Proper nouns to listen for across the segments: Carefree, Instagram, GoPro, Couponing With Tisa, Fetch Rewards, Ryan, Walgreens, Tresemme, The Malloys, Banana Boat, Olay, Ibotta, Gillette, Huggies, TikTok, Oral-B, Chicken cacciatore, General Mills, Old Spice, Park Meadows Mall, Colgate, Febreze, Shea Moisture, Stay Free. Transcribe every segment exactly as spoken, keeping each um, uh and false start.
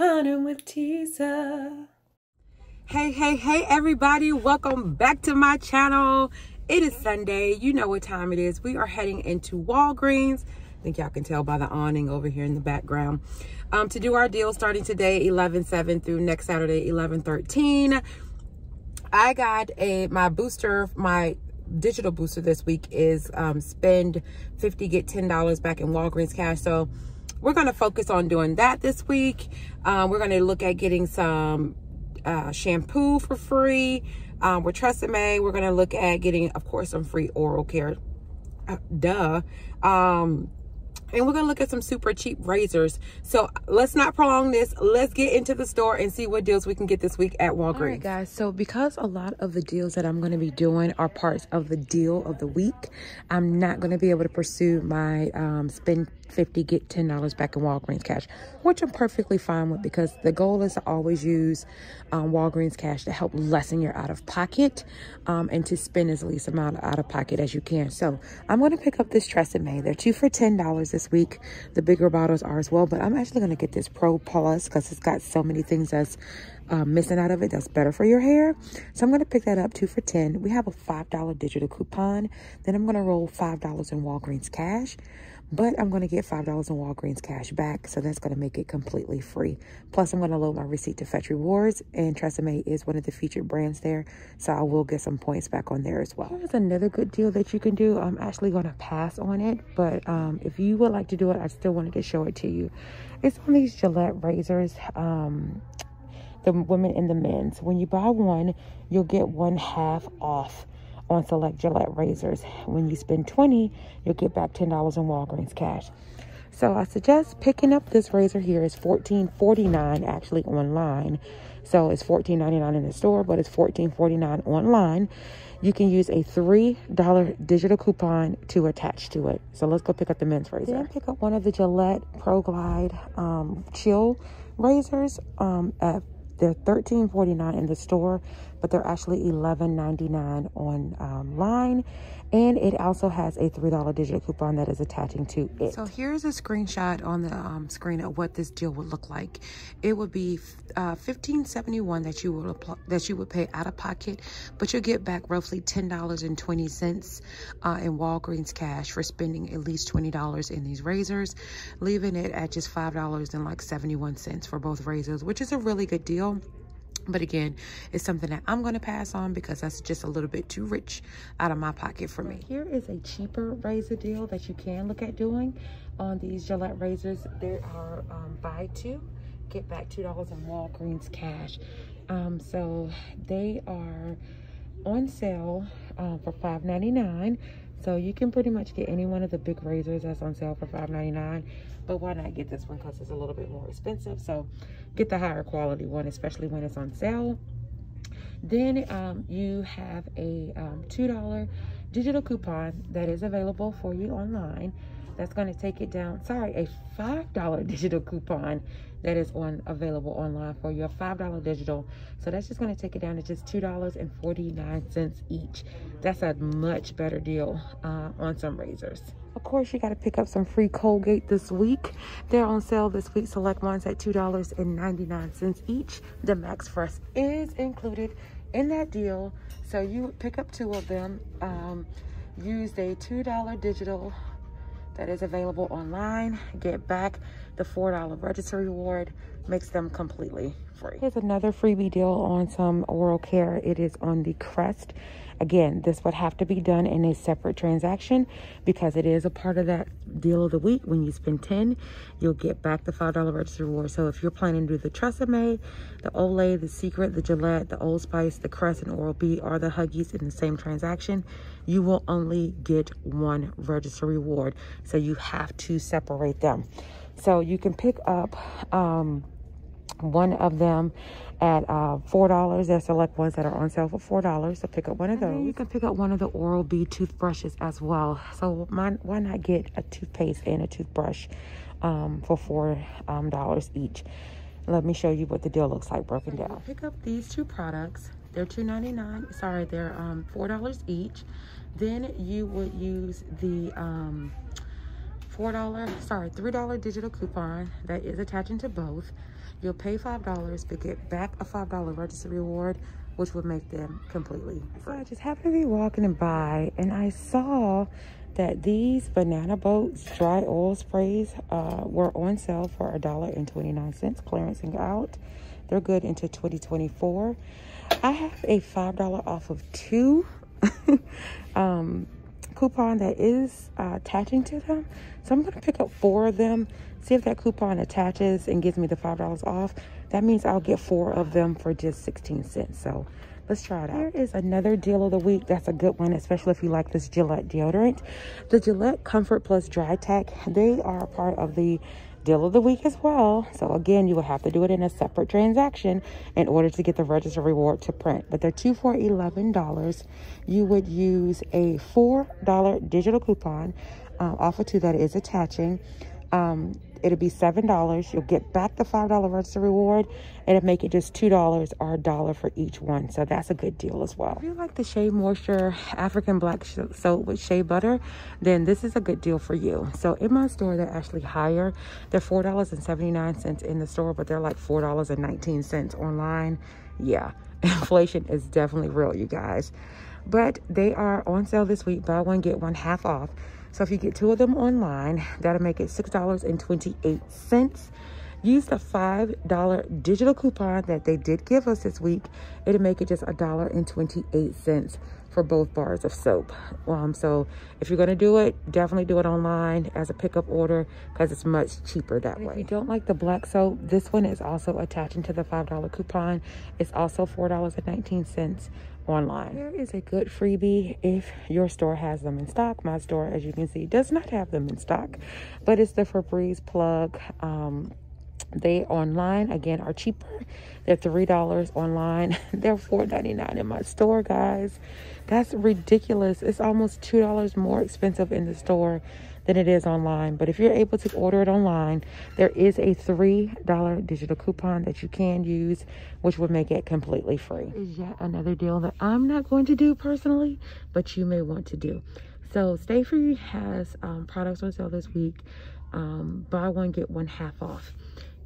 Couponing with Tisa. Hey, hey, hey, everybody. Welcome back to my channel. It is Sunday. You know what time it is. We are heading into Walgreens. I think y'all can tell by the awning over here in the background. Um, to do our deal starting today, eleven seven through next Saturday, eleven thirteen. I got a my booster, my digital booster this week is um, spend fifty, get ten dollars back in Walgreens cash. So we're going to focus on doing that this week. Um, we're going to look at getting some uh, shampoo for free um, with Tresemme. We're going to look at getting, of course, some free oral care. Uh, duh. Um, and we're going to look at some super cheap razors. So let's not prolong this. Let's get into the store and see what deals we can get this week at Walgreens. All right, guys. So because a lot of the deals that I'm going to be doing are parts of the deal of the week, I'm not going to be able to pursue my um, spend fifty, get ten dollars back in Walgreens cash, which I'm perfectly fine with because the goal is to always use um, Walgreens cash to help lessen your out of pocket um, and to spend as least amount of out of pocket as you can. So I'm going to pick up this Tresemme. They're two for ten dollars this week. The bigger bottles are as well, but I'm actually going to get this Pro Plus because it's got so many things that's Uh, missing out of it that's better for your hair. So I'm going to pick that up, two for ten. We have a five dollar digital coupon. Then I'm going to roll five dollars in Walgreens cash, but I'm going to get five dollars in Walgreens cash back. So that's going to make it completely free. Plus I'm going to load my receipt to Fetch Rewards, and Tresemme is one of the featured brands there. So I will get some points back on there as well. Here's another good deal that you can do. I'm actually going to pass on it, but um, if you would like to do it, I still wanted to show it to you. It's on these Gillette razors. Um, the women and the men's. When you buy one, you'll get one half off on select Gillette razors. When you spend twenty, you'll get back ten dollars in Walgreens cash. So I suggest picking up this razor here. It's fourteen forty-nine actually online. So it's fourteen ninety-nine in the store, but it's fourteen forty-nine online. You can use a three dollar digital coupon to attach to it. So let's go pick up the men's razor. Then pick up one of the Gillette Pro Glide um, Chill razors um, at they're thirteen forty-nine in the store, but they're actually eleven ninety-nine on um, line. And it also has a three dollar digital coupon that is attaching to it. So here's a screenshot on the um, screen of what this deal would look like. It would be uh, fifteen seventy-one that you would that you would pay out of pocket, but you'll get back roughly ten dollars and twenty cents uh, in Walgreens cash for spending at least twenty dollars in these razors, leaving it at just five dollars and like seventy-one cents for both razors, which is a really good deal. But again, it's something that I'm going to pass on because that's just a little bit too rich out of my pocket for me. Here is a cheaper razor deal that you can look at doing on these Gillette razors. There are um, buy two, get back two dollars in Walgreens cash. Um, so they are on sale uh, for five ninety-nine. So you can pretty much get any one of the big razors that's on sale for five ninety-nine. But why not get this one because it's a little bit more expensive. So get the higher quality one, especially when it's on sale. Then um, you have a um, two dollar digital coupon that is available for you online. That's going to take it down. Sorry, a five dollar digital coupon that is on available online for you, a five dollar digital. So that's just going to take it down to just two dollars and forty-nine cents each. That's a much better deal uh, on some razors. Of course, you got to pick up some free Colgate this week. They're on sale this week. Select ones at two dollars and ninety-nine cents each. The Max Fresh is included in that deal. So you pick up two of them. Um, use a two dollar digital that is available online. Get back the four dollar register reward, makes them completely free. Here's another freebie deal on some oral care. It is on the Crest. Again, this would have to be done in a separate transaction because it is a part of that deal of the week. When you spend ten, you'll get back the five dollar register reward. So if you're planning to do the Tresemme, the Olay, the Secret, the Gillette, the Old Spice, the Crest, and Oral-B, or the Huggies in the same transaction, you will only get one register reward. So you have to separate them. So you can pick up um, one of them at uh, four dollars. There's select ones that are on sale for four dollars. So pick up one of those. And you can pick up one of the Oral-B toothbrushes as well. So mine, why not get a toothpaste and a toothbrush um, for four dollars um, each? Let me show you what the deal looks like broken down. Pick up these two products. They're two ninety-nine. Sorry, they're um, four dollars each. Then you would use the... Um, four dollar, sorry, three dollar digital coupon that is attaching to both. You'll pay five dollars, but get back a five dollar register reward, which would make them completely free. So I just happened to be walking by and I saw that these Banana Boats dry oil sprays uh, were on sale for a dollar and twenty-nine cents, clearancing out. They're good into twenty twenty-four. I have a five dollar off of two um, coupon that is uh, attaching to them. So I'm gonna pick up four of them, see if that coupon attaches and gives me the five dollars off. That means I'll get four of them for just sixteen cents. So let's try it out. Here is another deal of the week. That's a good one, especially if you like this Gillette deodorant. The Gillette Comfort Plus Dry Tack, they are part of the deal of the week as well. So again, you will have to do it in a separate transaction in order to get the register reward to print, but they're two for eleven dollars. You would use a four dollar digital coupon uh, off of two that is attaching. um it'll be seven dollars. You'll get back the five dollar register reward, and it'll make it just two dollars or a dollar for each one. So that's a good deal as well. If you like the Shea Moisture African Black Soap with Shea Butter, then this is a good deal for you. So in my store, they're actually higher. They're four dollars and seventy-nine cents in the store, but they're like four dollars and nineteen cents online. Yeah, inflation is definitely real, you guys. But they are on sale this week. Buy one, get one half off. So if you get two of them online, that'll make it six dollars and twenty-eight cents. Use the five dollar digital coupon that they did give us this week. It'll make it just a dollar and twenty-eight cents for both bars of soap. Um, so if you're gonna do it, definitely do it online as a pickup order, because it's much cheaper that way. If you don't like the black soap, this one is also attaching to the five dollar coupon. It's also four dollars and nineteen cents. Online. There is a good freebie if your store has them in stock. My store, as you can see, does not have them in stock, but it's the Febreze plug. Um, they online again are cheaper. They're three dollars online. They're four ninety-nine in my store, guys. That's ridiculous. It's almost two dollars more expensive in the store than it is online. But if you're able to order it online, there is a three dollar digital coupon that you can use, which would make it completely free. Is yet another deal that I'm not going to do personally, but you may want to do. So Stay Free has um, products on sale this week. Um, buy one, get one half off.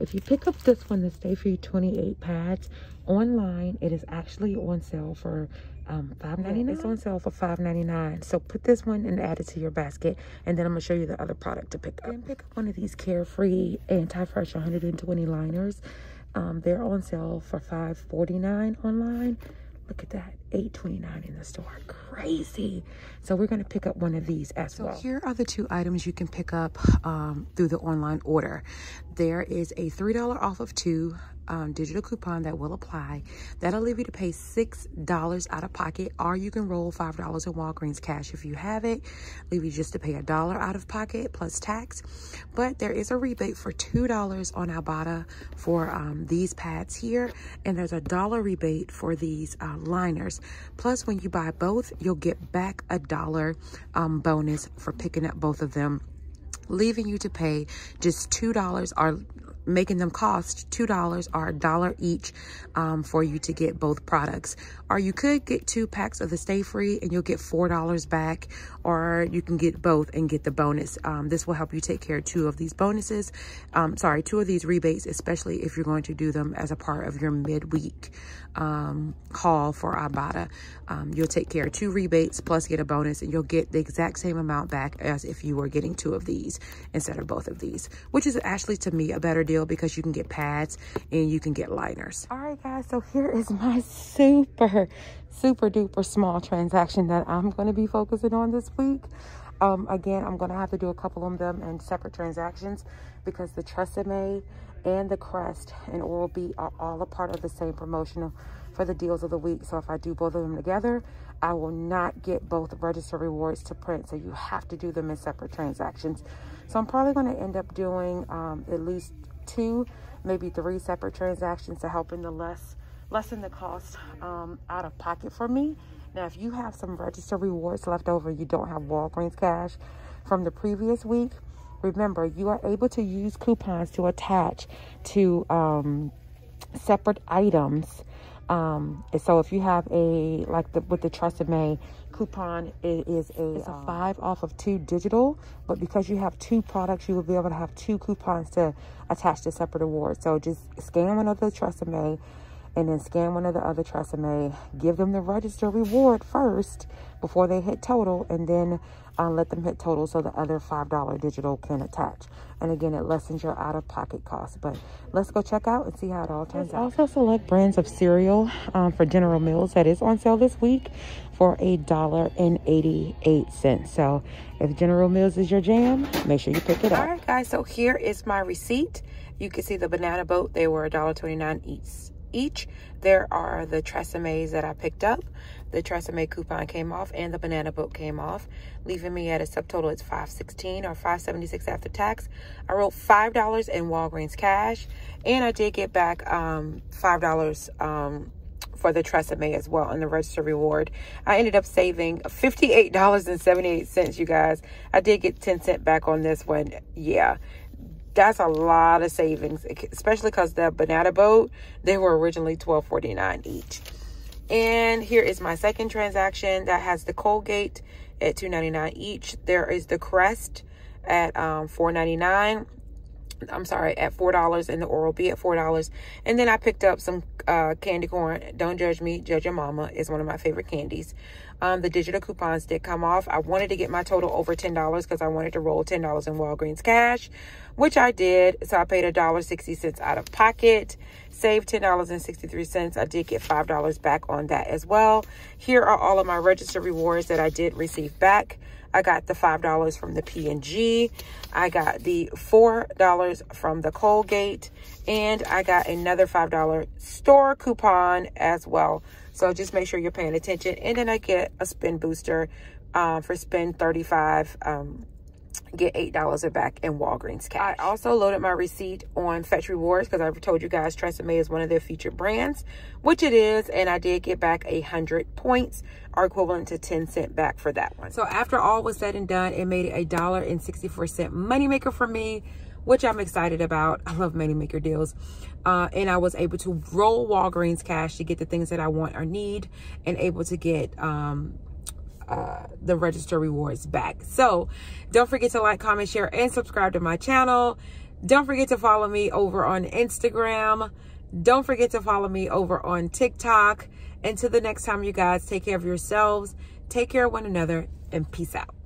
If you pick up this one, the Stay Free twenty-eight pads online, it is actually on sale for um, five ninety-nine. It's on sale for five ninety-nine. So put this one and add it to your basket, and then I'm gonna show you the other product to pick up. And pick up one of these Carefree Anti-Fresh one hundred twenty liners. Um, they're on sale for five forty-nine online. Look at that, eight twenty-nine in the store. Crazy. So we're gonna pick up one of these as well. So here are the two items you can pick up um, through the online order. There is a three dollar off of two um, digital coupon that will apply. That'll leave you to pay six dollars out of pocket, or you can roll five dollars in Walgreens cash if you have it. Leave you just to pay a dollar out of pocket plus tax. But there is a rebate for two dollars on Ibotta for um, these pads here. And there's a dollar rebate for these uh, liners. Plus, when you buy both, you'll get back a dollar um, bonus for picking up both of them, leaving you to pay just two dollars, or making them cost two dollars or a dollar each um, for you to get both products. Or you could get two packs of the Stay Free and you'll get four dollars back, or you can get both and get the bonus. Um, this will help you take care of two of these bonuses, um, sorry, two of these rebates, especially if you're going to do them as a part of your midweek um, haul for Ibotta. Um, you'll take care of two rebates plus get a bonus, and you'll get the exact same amount back as if you were getting two of these instead of both of these, which is actually, to me, a better deal, because you can get pads and you can get liners. All right, guys, so here is my super super duper small transaction that I'm going to be focusing on this week. Um again, I'm going to have to do a couple of them in separate transactions, because the Tresemme and the Crest and Oral-B are all a part of the same promotional for the deals of the week. So if I do both of them together, I will not get both register rewards to print. So you have to do them in separate transactions. So I'm probably going to end up doing um at least two, maybe three separate transactions to help in the less lessen the cost um out of pocket for me. Now, if you have some register rewards left over, you don't have Walgreens cash from the previous week, remember, you are able to use coupons to attach to um separate items Um, and so if you have a, like the, with the Tresemme coupon, it is a, it's a five off of two digital, but because you have two products, you will be able to have two coupons to attach to separate awards. So just scan one of the Tresemme and then scan one of the other Tresemme, give them the register reward first before they hit total, and then uh, let them hit total so the other five dollar digital can attach. And again, it lessens your out-of-pocket costs. But let's go check out and see how it all turns out. There's also select brands of cereal um, for General Mills that is on sale this week for a dollar and eighty-eight cents. So if General Mills is your jam, make sure you pick it up. All right, guys, so here is my receipt. You can see the Banana Boat, they were a dollar twenty-nine each. each. There are the Tresemme's that I picked up. The Tresemme coupon came off and the Banana Boat came off, leaving me at a subtotal. It's five sixteen or five seventy-six after tax. I wrote five dollars in Walgreens cash, and I did get back um, five dollars um, for the Tresemme as well in the register reward. I ended up saving fifty-eight dollars and seventy-eight cents, you guys. I did get ten cents back on this one. Yeah. That's a lot of savings, especially because the Banana Boat, they were originally twelve forty-nine each. And here is my second transaction that has the Colgate at two ninety-nine each. There is the Crest at um, four ninety-nine. I'm sorry, at four dollars, and the Oral-B at four dollars. And then I picked up some uh, candy corn. Don't judge me, judge your mama is one of my favorite candies. Um, the digital coupons did come off. I wanted to get my total over ten dollars because I wanted to roll ten dollars in Walgreens cash, which I did. So I paid a dollar sixty out of pocket, saved ten dollars and sixty-three cents. I did get five dollars back on that as well. Here are all of my register rewards that I did receive back. I got the five dollars from the P and G. I got the four dollars from the Colgate. And I got another five dollar store coupon as well. So just make sure you're paying attention. And then I get a spin booster uh, for spend thirty-five. Um, get eight dollars back in Walgreens cash. I also loaded my receipt on Fetch Rewards because I've told you guys Tresemme is one of their featured brands, which it is, and I did get back one hundred points, or equivalent to ten cents back for that one. So after all was said and done, it made it a a dollar and sixty-four cents moneymaker for me, which I'm excited about. I love moneymaker deals. Uh, and I was able to roll Walgreens cash to get the things that I want or need, and able to get... Um, Uh, the register rewards back. So don't forget to like, comment, share, and subscribe to my channel. Don't forget to follow me over on Instagram. Don't forget to follow me over on TikTok. Until the next time, you guys, take care of yourselves, take care of one another, and peace out.